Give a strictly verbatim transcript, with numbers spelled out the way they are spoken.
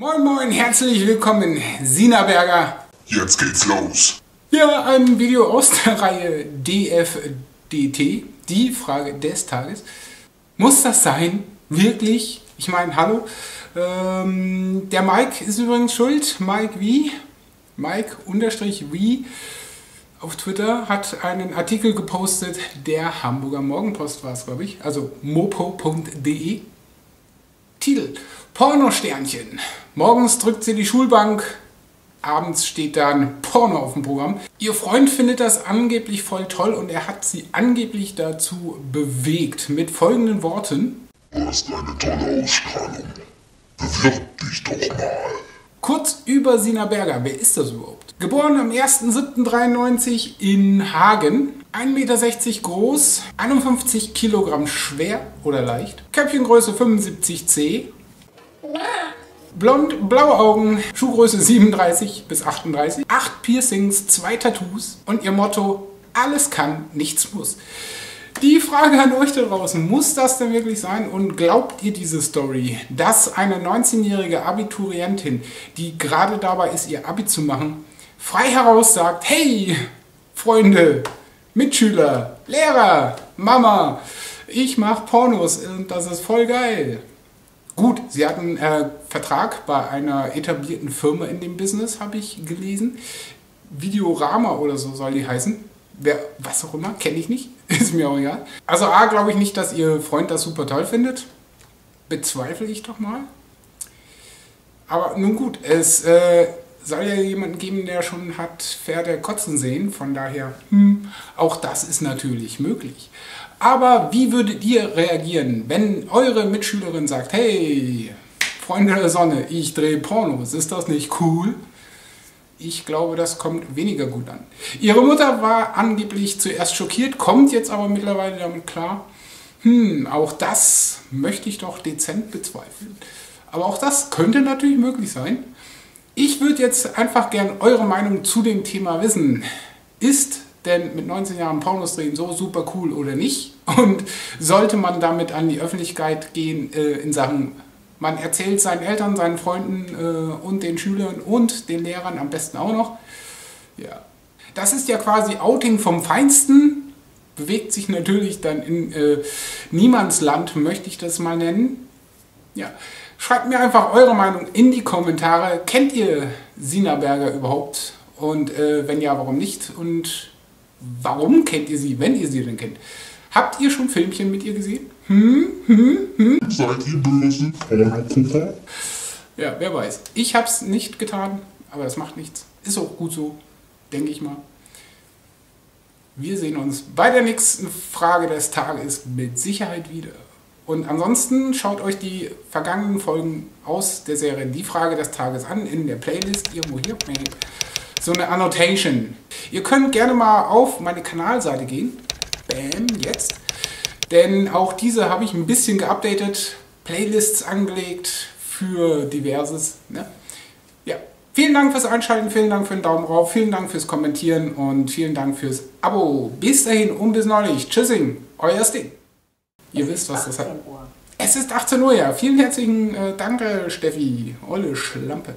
Moin Moin, herzlich willkommen, Sina Berger. Jetzt geht's los. Ja, ein Video aus der Reihe D F D T, die Frage des Tages. Muss das sein? Wirklich? Ich meine, hallo. Ähm, der Mike ist übrigens schuld. Mike wie? Mike unterstrich wie? Auf Twitter hat einen Artikel gepostet, der Hamburger Morgenpost war es, glaube ich, also mopo punkt de. Titel: Pornosternchen. Morgens drückt sie die Schulbank, abends steht dann Porno auf dem Programm. Ihr Freund findet das angeblich voll toll und er hat sie angeblich dazu bewegt mit folgenden Worten: Du hast eine tolle Ausstrahlung. Bewirb dich doch mal. Kurz über Sina Berger, wer ist das überhaupt? Geboren am ersten siebten dreiundneunzig in Hagen, ein Meter sechzig groß, einundfünfzig Kilogramm schwer oder leicht, Köpfchengröße fünfundsiebzig Zentimeter, blond, blaue Augen, Schuhgröße siebenunddreißig bis achtunddreißig, acht Piercings, zwei Tattoos und ihr Motto: Alles kann, nichts muss. Die Frage an euch da draußen: Muss das denn wirklich sein und glaubt ihr diese Story, dass eine neunzehnjährige Abiturientin, die gerade dabei ist, ihr Abi zu machen, frei heraus sagt: Hey, Freunde, Mitschüler, Lehrer, Mama, ich mache Pornos und das ist voll geil. Gut, sie hat einen äh, Vertrag bei einer etablierten Firma in dem Business, habe ich gelesen. Videorama oder so soll die heißen. Wer, was auch immer, kenne ich nicht, ist mir auch egal. Also A, glaube ich nicht, dass ihr Freund das super toll findet, bezweifle ich doch mal. Aber nun gut, es äh, soll ja jemanden geben, der schon hat Pferde kotzen sehen, von daher, hm, auch das ist natürlich möglich. Aber wie würdet ihr reagieren, wenn eure Mitschülerin sagt: Hey, Freunde der Sonne, ich drehe Pornos, ist das nicht cool? Ich glaube, das kommt weniger gut an. Ihre Mutter war angeblich zuerst schockiert, kommt jetzt aber mittlerweile damit klar: Hm, auch das möchte ich doch dezent bezweifeln. Aber auch das könnte natürlich möglich sein. Ich würde jetzt einfach gern eure Meinung zu dem Thema wissen. Ist denn mit neunzehn Jahren Pornos drehen so super cool oder nicht? Und sollte man damit an die Öffentlichkeit gehen äh, in Sachen: Man erzählt seinen Eltern, seinen Freunden äh, und den Schülern und den Lehrern am besten auch noch. Ja. Das ist ja quasi Outing vom Feinsten. Bewegt sich natürlich dann in äh, Niemandsland, möchte ich das mal nennen. Ja. Schreibt mir einfach eure Meinung in die Kommentare. Kennt ihr Sina Berger überhaupt? Und äh, wenn ja, warum nicht? Und warum kennt ihr sie, wenn ihr sie denn kennt? Habt ihr schon Filmchen mit ihr gesehen? Hm, hm, hm? Seid ihr böse Pornogucker? Ja, wer weiß. Ich hab's nicht getan, aber das macht nichts. Ist auch gut so, denke ich mal. Wir sehen uns bei der nächsten Frage des Tages mit Sicherheit wieder. Und ansonsten schaut euch die vergangenen Folgen aus der Serie Die Frage des Tages an, in der Playlist irgendwo hier. So eine Annotation. Ihr könnt gerne mal auf meine Kanalseite gehen. Bam, jetzt. Denn auch diese habe ich ein bisschen geupdatet, Playlists angelegt für diverses. Ne? Ja, vielen Dank fürs Einschalten, vielen Dank für den Daumen rauf, vielen Dank fürs Kommentieren und vielen Dank fürs Abo. Bis dahin und bis neulich. Tschüssing, euer Sting. Ihr wisst, was das hat. Es ist achtzehn Uhr, ja. Vielen herzlichen äh, Dank, Steffi. Olle Schlampe.